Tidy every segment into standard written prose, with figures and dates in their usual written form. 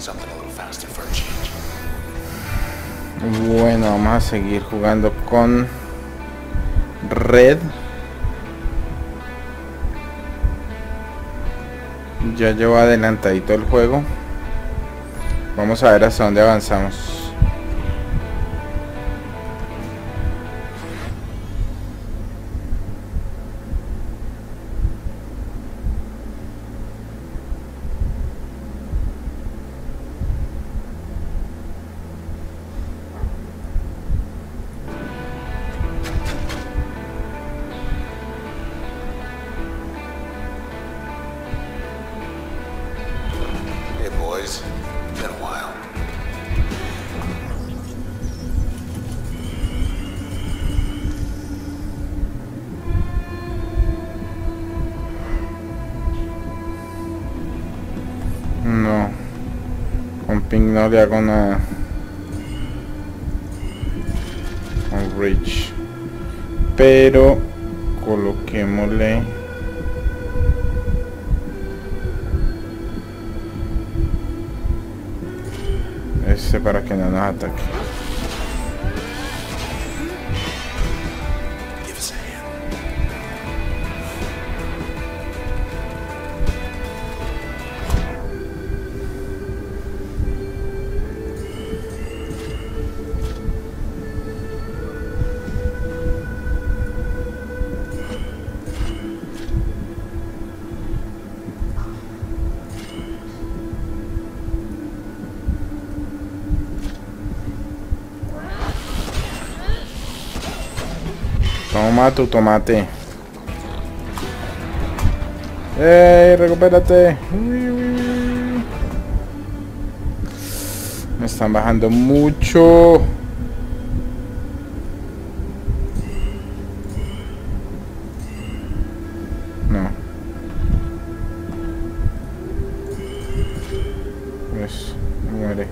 Something a little faster for a change. Bueno, vamos a seguir jugando con Red. Ya llevo adelantadito el juego. Vamos a ver hasta dónde avanzamos. No le hago nada. On Reach. Pero coloquémosle este para que no nos ataque. Toma tu tomate. ¡Ey! ¡Recupérate! Me están bajando mucho. No. Pues, muere.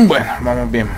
Bueno, vamos bien.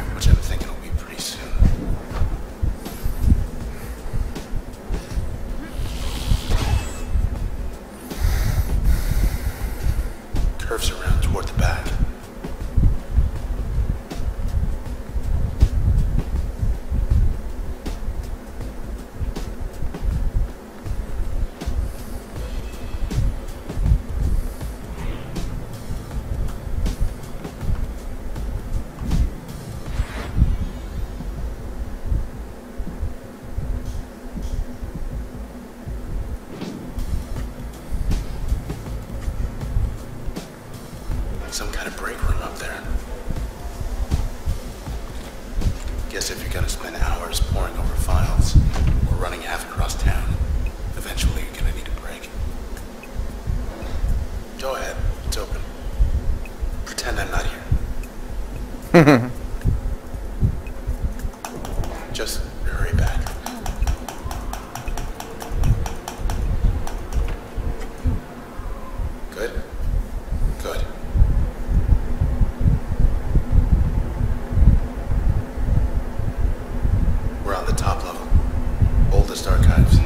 as if you're gonna spend hours poring over files or running half across town. Eventually you're gonna need a break. Go ahead, it's open. Pretend I'm not here. Just hurry back. Good? Good. We're on the top level. Oldest archives.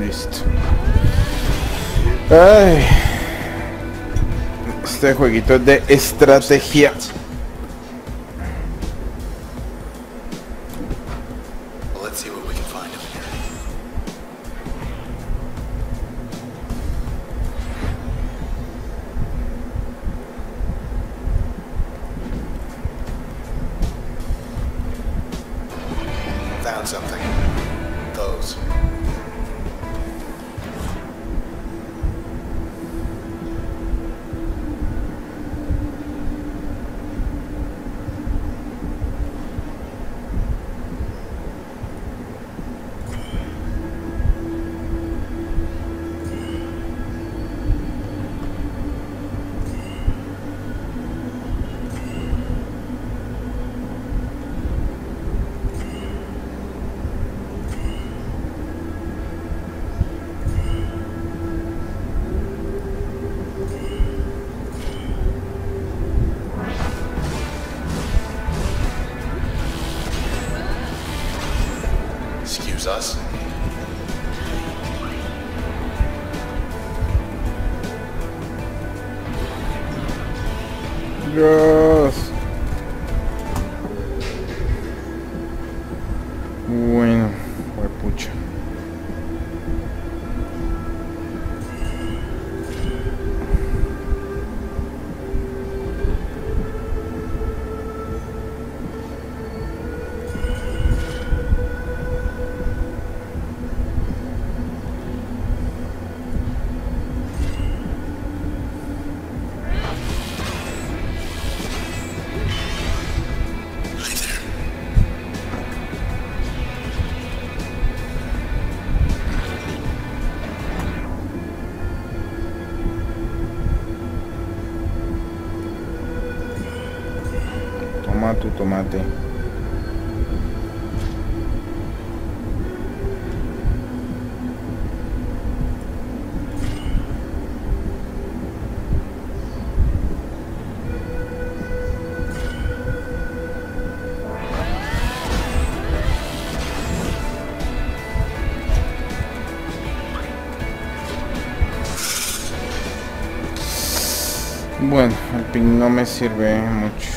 nicht. Ay, este jueguito es de estrategia. Us. Dios. Bueno, huepucha. Tu tomate. Bueno, el ping no me sirve mucho.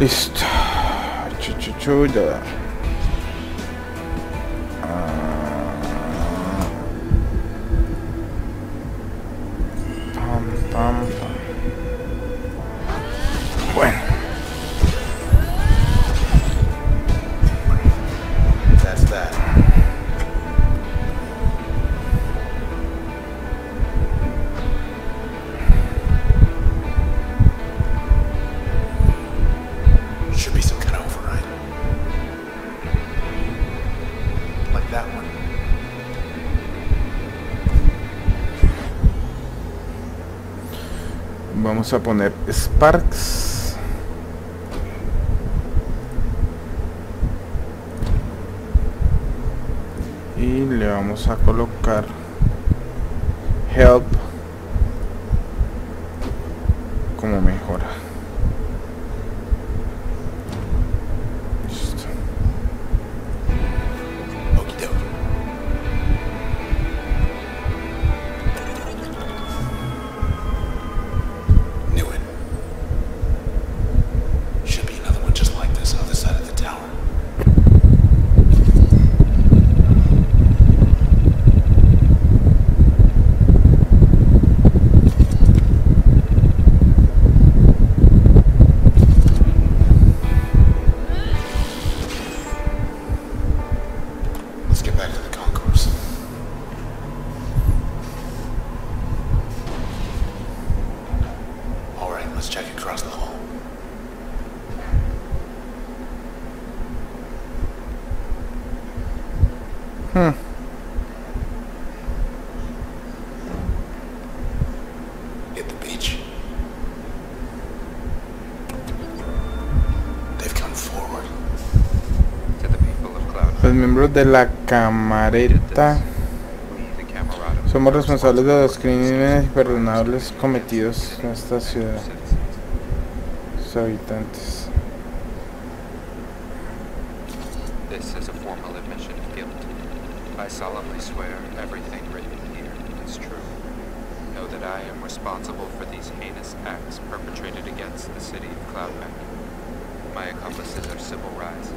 Listo, chuchuchuda. Pam, pam, pam. Bueno. That's that. Vamos a poner Sparks. Y le vamos a colocar Help como mejora. Listo. miembros de la camareta somos responsables de los crímenes imperdonables cometidos en esta ciudad, sus habitantes. This is a formal admission of guilt. I solemnly swear everything written here is true. Know that I am responsible for these heinous acts perpetrated against the city of Cloudbank. My accomplices are Sybil Rise,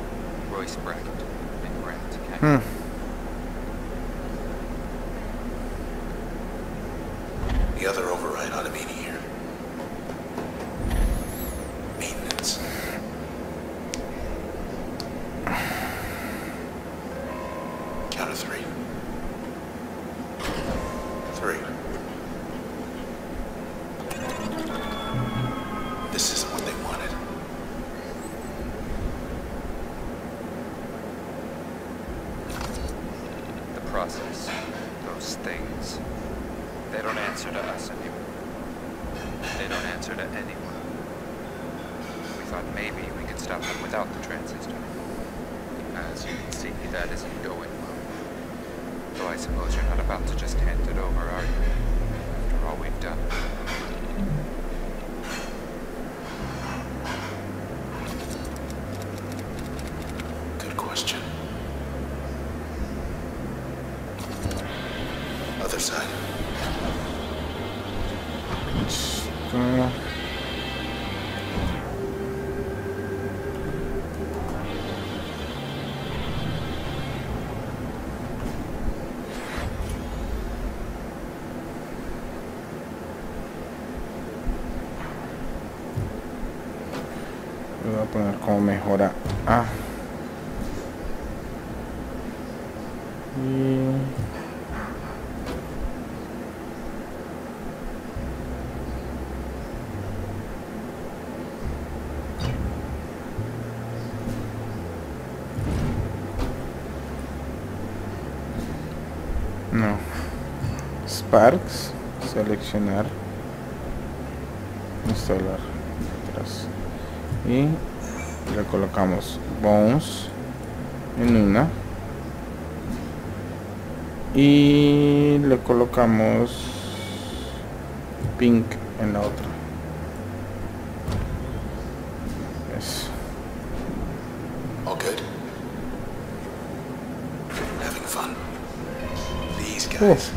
Royce Brackett, and Grant Kang. The other override ought to be here. Maintenance. Count of three. Three. This isn't what they wanted. The process, those things, they don't answer to us anymore. They don't answer to anyone. We thought maybe we could stop them without the transistor. As you can see, that isn't going well. Though I suppose you're not about to just hand it over, are you? After all we've done. Good question. Other side. Lo voy a poner como mejora A. No. Sparks. Seleccionar. Instalar. Atrás. Y le colocamos Bones en una y le colocamos Pink en la otra. Eso. All good. Having fun. These guys.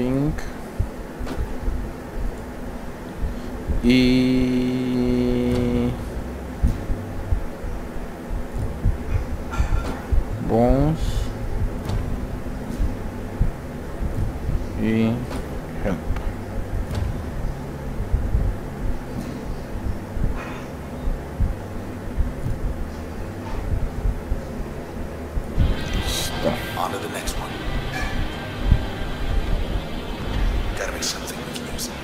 shopping e bons e help. Stop. On to the next one. Gotta be something we can use in here.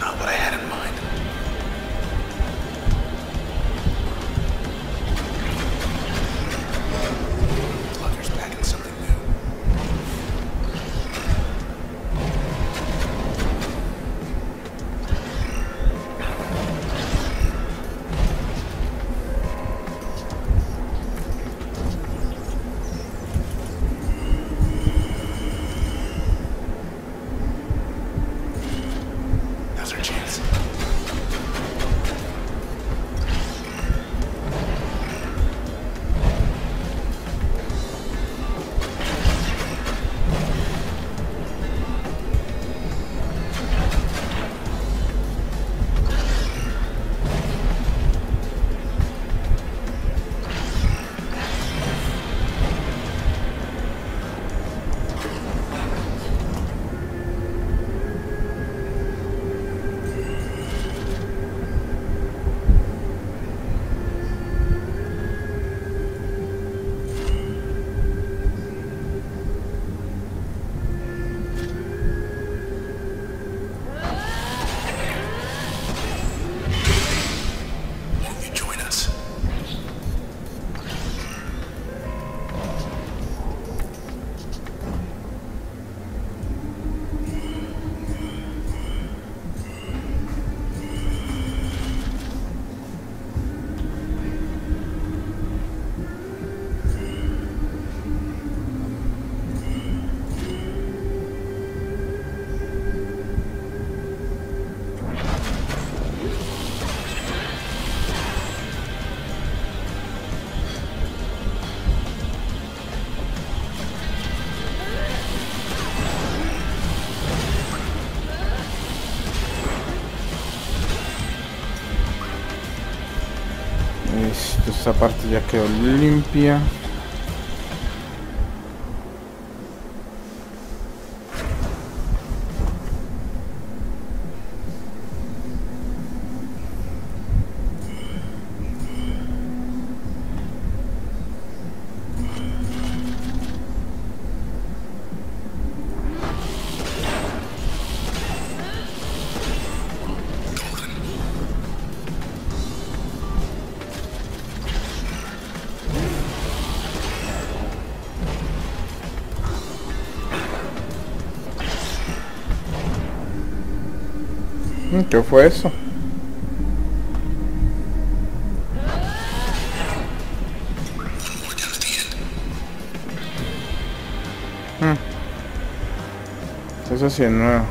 Not what I had in mind. Lugger's packing something new. Now's our chance. Questa parte già che ho limpia. ¿Qué fue eso? Eso sí es nuevo.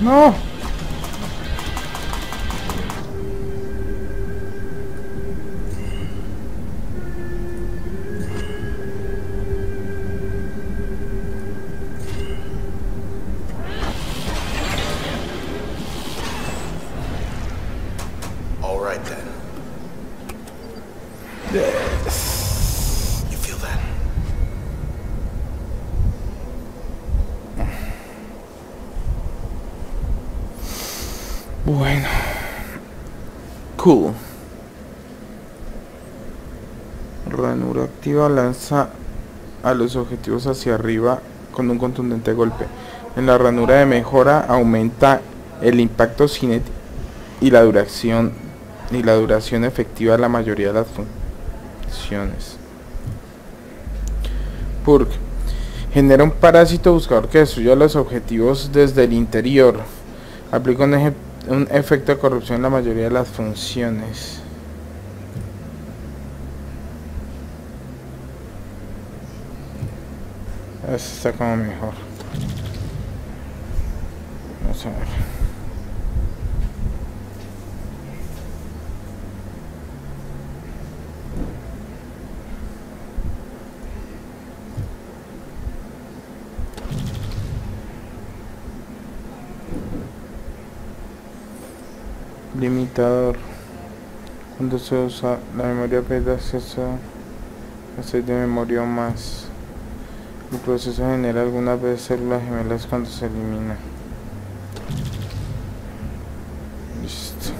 No. All right then. Yes. You feel that? Bueno. Cool. Ranura activa lanza a los objetivos hacia arriba con un contundente golpe. En la ranura de mejora aumenta el impacto cinético y la duración efectiva de la mayoría de las funciones. Purg. Genera un parásito buscador que destruya los objetivos desde el interior. Aplica un efecto de corrupción en la mayoría de las funciones. Eso está como mejor. Vamos a ver. Limitador. Cuando se usa la memoria pide acceso a 6 de memoria o más. El proceso genera algunas veces células gemelas cuando se elimina. Listo.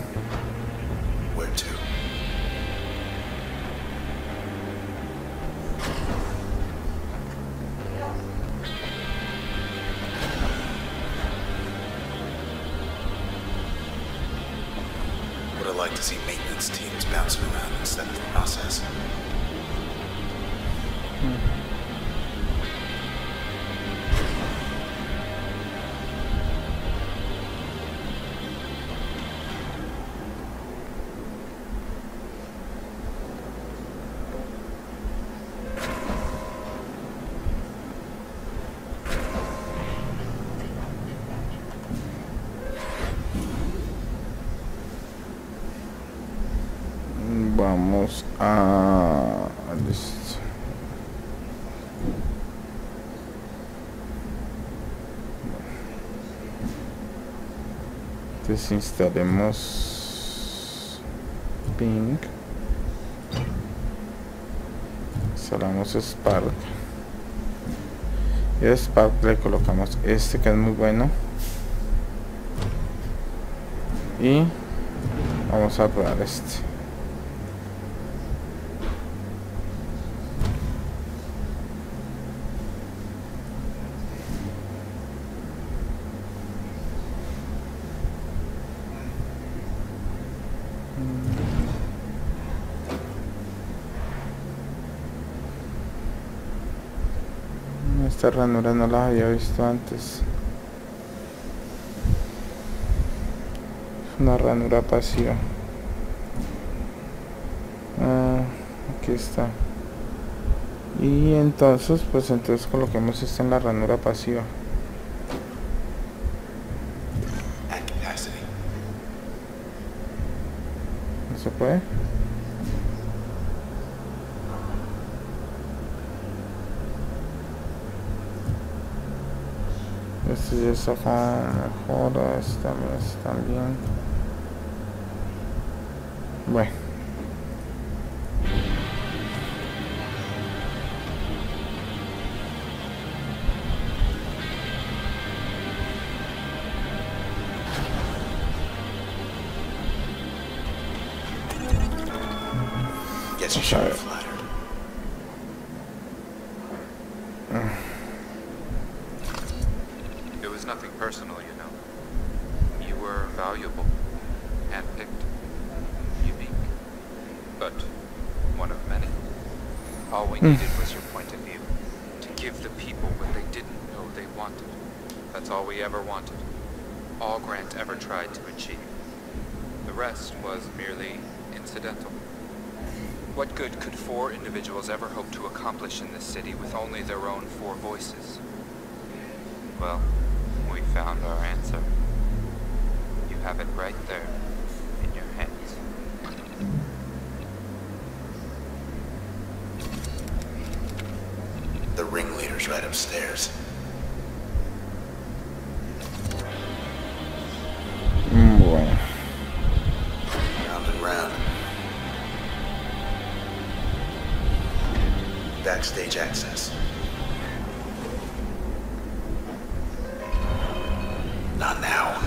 Like to see maintenance teams bouncing around instead of the process. Vamos a... Listo. Desinstalemos Ping. Instalamos Spark. Y a Spark le colocamos este que es muy bueno. Y vamos a probar este. Estas ranuras no las había visto antes. Una ranura pasiva. Aquí está. Y entonces, pues entonces coloquemos esta en la ranura pasiva. ¿No se puede? Este ya está con mejora, esta también. Bueno. Vamos a ver. Nothing personal, you know. You were valuable, handpicked, unique, but one of many. All we needed was your point of view, to give the people what they didn't know they wanted. That's all we ever wanted, all Grant ever tried to achieve. The rest was merely incidental. What good could 4 individuals ever hope to accomplish in this city with only their own 4 voices? Well, we found our answer. You have it right there, in your hands. The ringleader's right upstairs. Bueno. Round and round. Backstage access. Not now.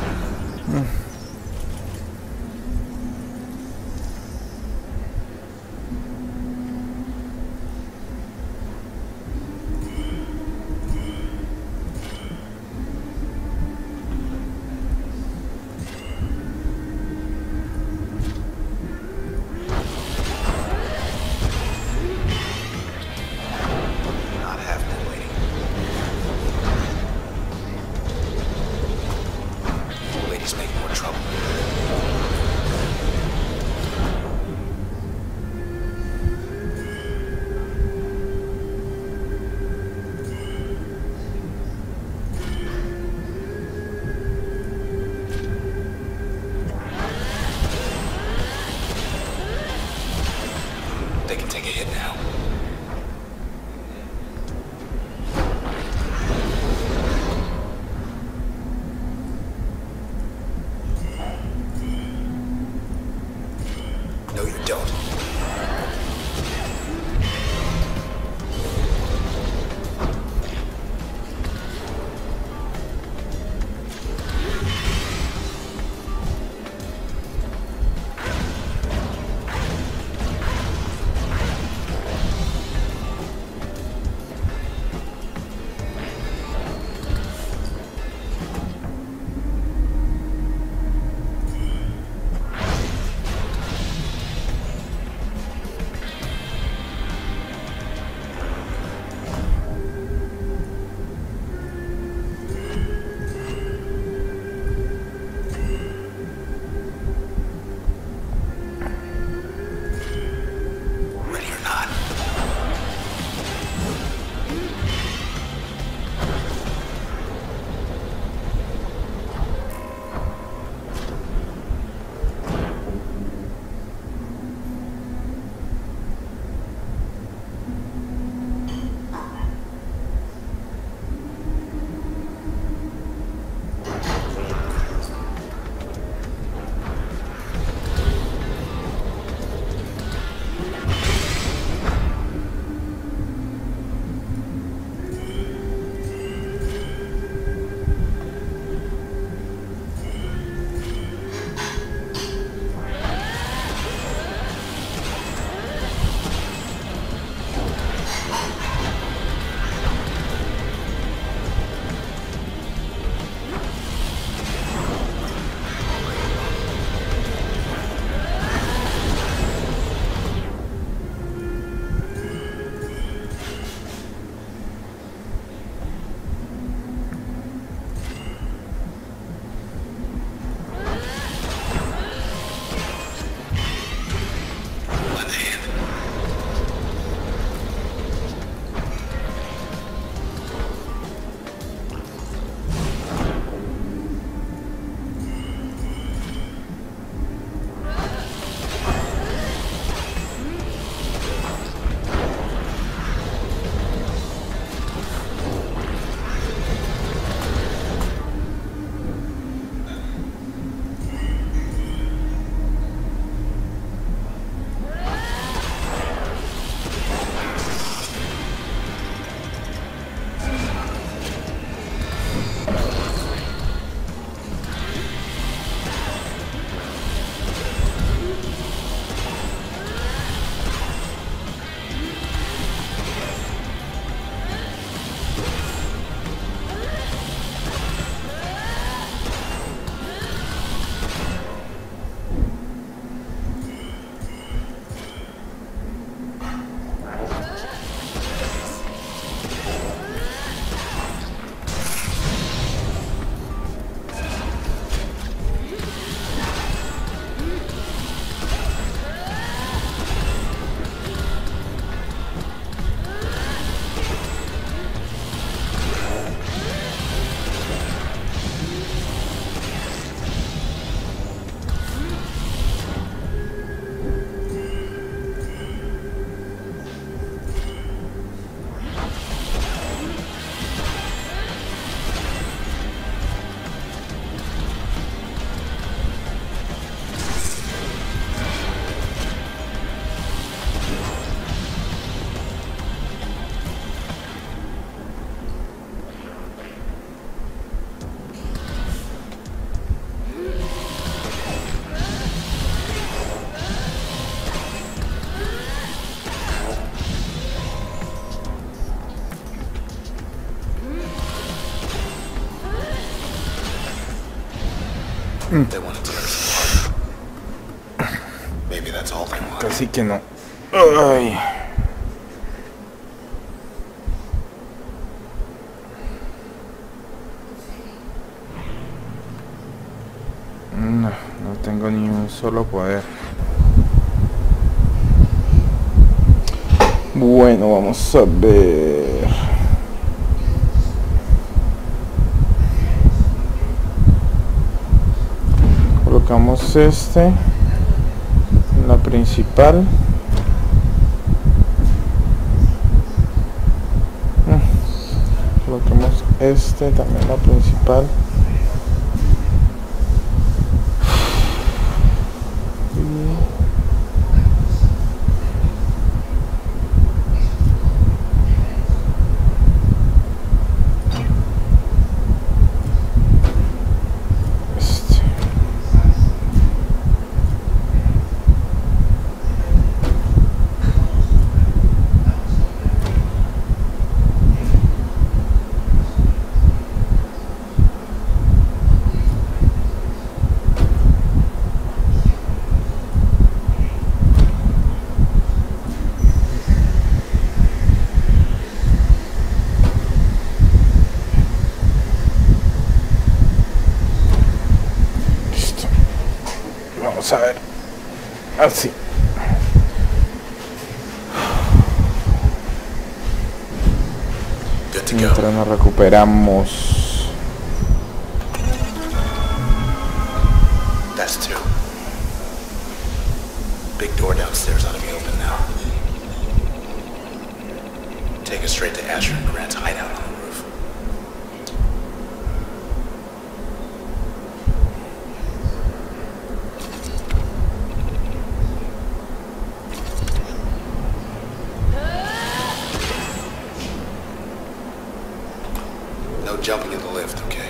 They want to tear us apart. Maybe that's all they want. Así que no. Ay. No, no tengo ni un solo poder. Bueno, vamos a ver. Colocamos este en la principal. Colocamos este también en la principal. Vamos a ver, así. Mientras nos recuperamos. That's two. Big door downstairs ought to be open now. Take us straight to Asher and Grant's hideout on the roof. Jumping in the lift, okay?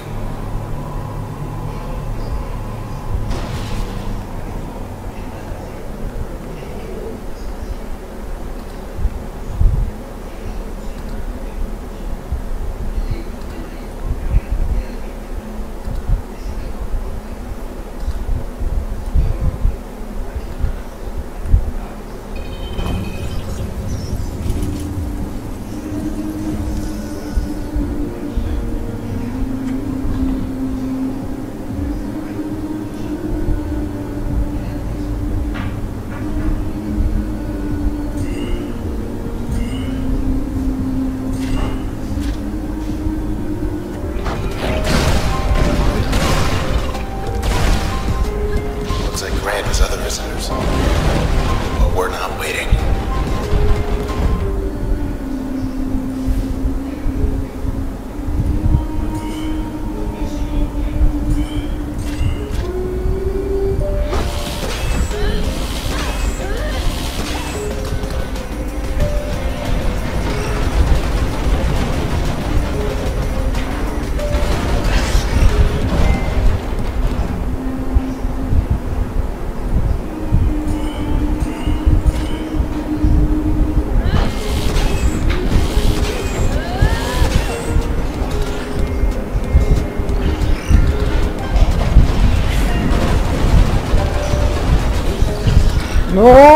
No.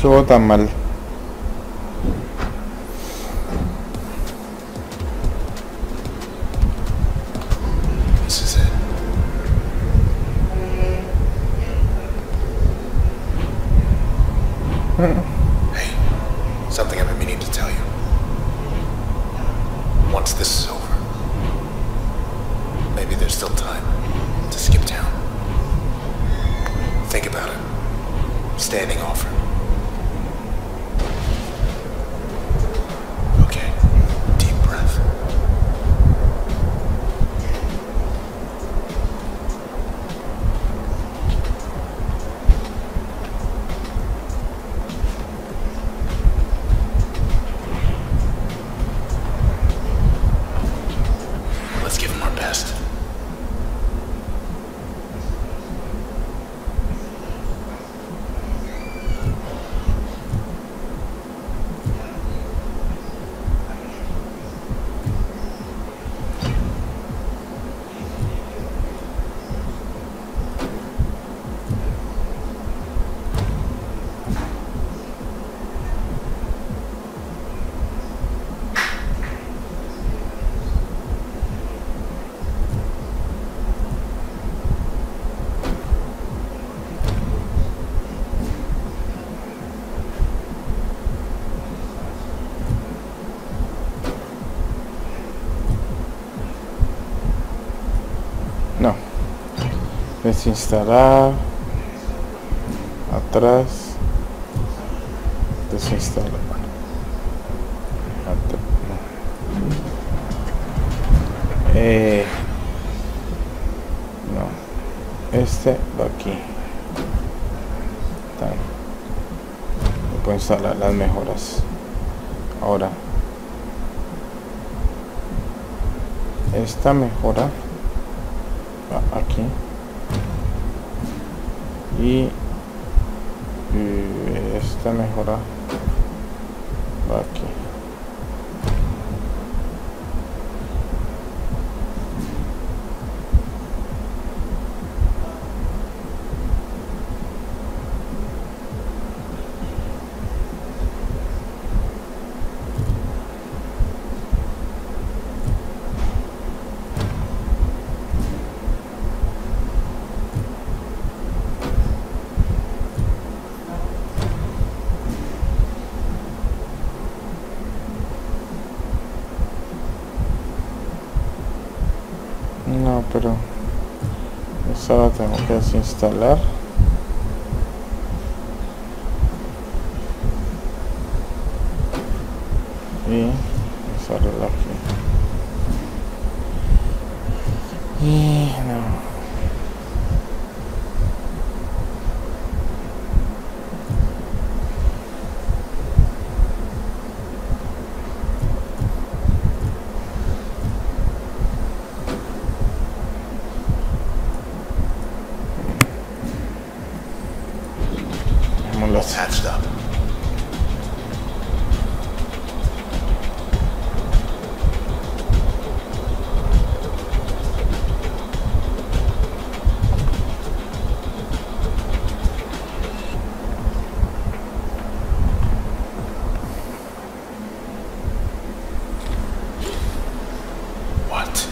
so tamal. This is it. Hey, something I've been meaning to tell you. Once this is over, maybe there's still time to skip town. Think about it. Standing offer. Okay, deep breath. Let's give him our best. No, desinstalar, atrás, desinstalar, atrás. No, este va aquí. Me puedo instalar las mejoras. Ahora, esta mejora aquí y esta mejora va aquí. No, pero esta la tengo que desinstalar. Y instalarla aquí. Y no. Hatched up. What?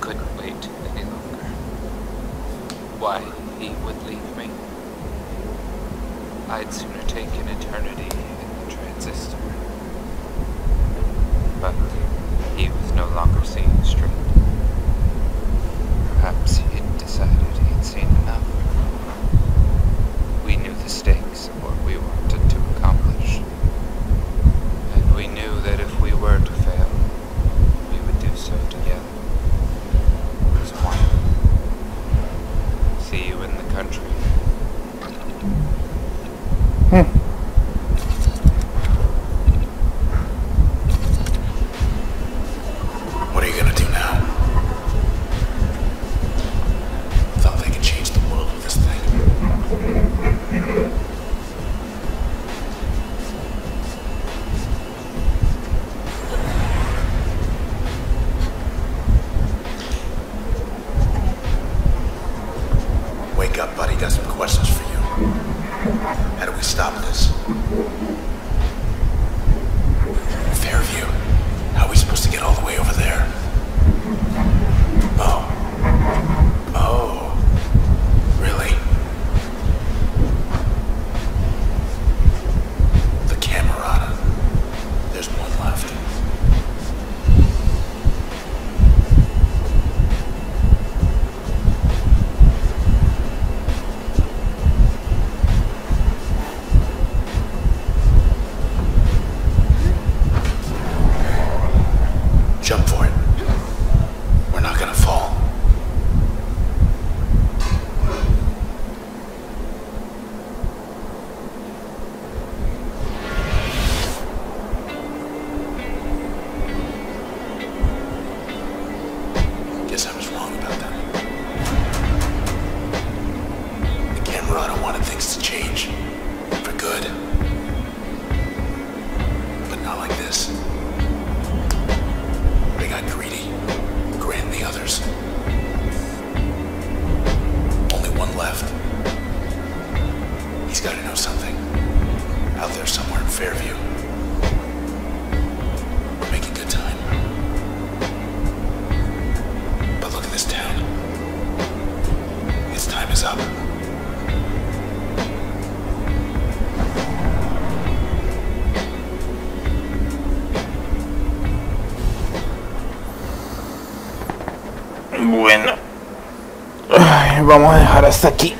Couldn't wait any longer. Why he would leave me. I'd sooner take an eternity in the transistor. But he was no longer seeing straight. Perhaps he'd decided he'd seen enough. We knew the stakes of what we wanted to accomplish. And we knew that if we were to fail, we would do so together. One. What are you gonna do now? I thought they could change the world with this thing. Wake up, buddy. Got some questions for you. How do we stop this? Fairview. How are we supposed to get all the way over there? Oh. Really? The Camerata. There's one left. Jump for it. We're not gonna fall. Guess I was wrong about that. The Camerata wanted things to change. For good. But not like this. Got greedy, grand the others. Only one left. He's got to know something. Out there somewhere in Fairview. We're making good time. But look at this town. Its time is up. Bueno, vamos a dejar hasta aquí.